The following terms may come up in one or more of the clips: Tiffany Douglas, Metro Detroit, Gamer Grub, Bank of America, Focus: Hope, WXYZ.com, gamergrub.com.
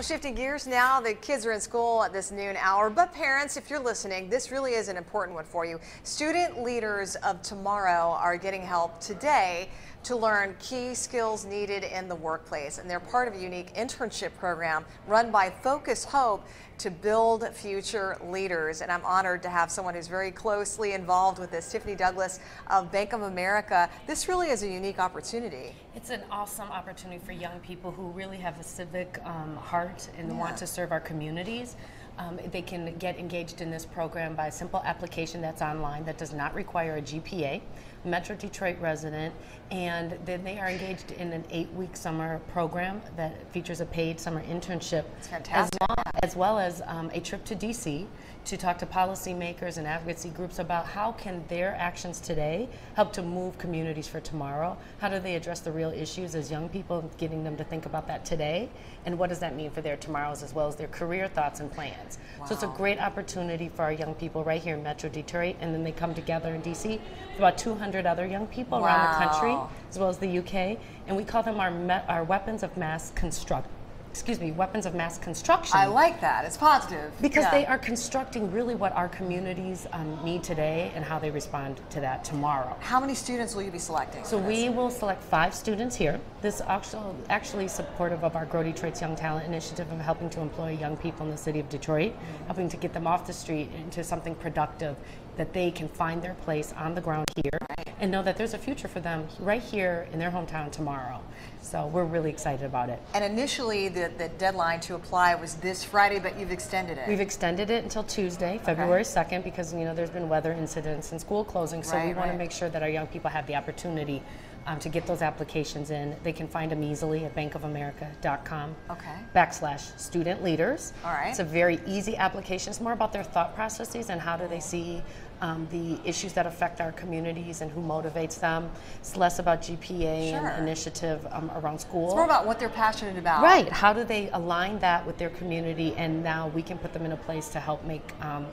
Well, shifting gears now, the kids are in school at this noon hour, but parents, if you're listening, this really is an important one for you. Student leaders of tomorrow are getting help today to learn key skills needed in the workplace, and they're part of a unique internship program run by Focus Hope to build future leaders. And I'm honored to have someone who's very closely involved with this, Tiffany Douglas of Bank of America. This really is a unique opportunity. It's an awesome opportunity for young people who really have a civic heart and want to serve our communities. They can get engaged in this program by a simple application that's online that does not require a GPA, Metro Detroit resident, and then they are engaged in an 8-week summer program that features a paid summer internship. It's fantastic. As well as a trip to DC to talk to policymakers and advocacy groups about how can their actions today help to move communities for tomorrow. How do they address the real issues as young people, getting them to think about that today, and what does that mean for their tomorrows as well as their career thoughts and plans. Wow. So it's a great opportunity for our young people right here in Metro Detroit, and then they come together in DC with about 200 other young people around the country as well as the UK, and we call them our weapons of mass construction. Excuse me, weapons of mass construction. I like that. It's positive. Because they are constructing really what our communities need today and how they respond to that tomorrow. How many students will you be selecting? So we will select 5 students here. This actually supportive of our Grow Detroit's Young Talent Initiative of helping to employ young people in the city of Detroit, helping to get them off the street into something productive that they can find their place on the ground here and know that there's a future for them right here in their hometown tomorrow. So we're really excited about it. And initially the deadline to apply was this Friday, but you've extended it. We've extended it until Tuesday, February 2nd, because there's been weather incidents and school closing, so we want to make sure that our young people have the opportunity to get those applications in. They can find them easily at bankofamerica.com /student leaders. All right. It's a very easy application. It's more about their thought processes and how do they see the issues that affect our communities and who motivates them. It's less about GPA and initiative around school. It's more about what they're passionate about. Right. How do they align that with their community, and now we can put them in a place to help make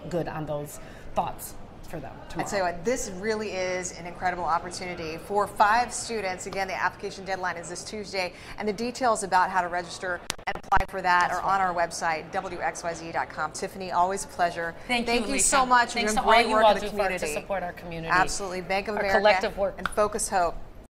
good on those thoughts for them tomorrow. I'd say what, this really is an incredible opportunity for 5 students. Again, the application deadline is this Tuesday, and the details about how to register and apply for that are on our website, wxyz.com. Tiffany, always a pleasure. Thank you so much. Thanks to all you all do for to support our community. Absolutely. Bank of America, our collective work, and Focus Hope.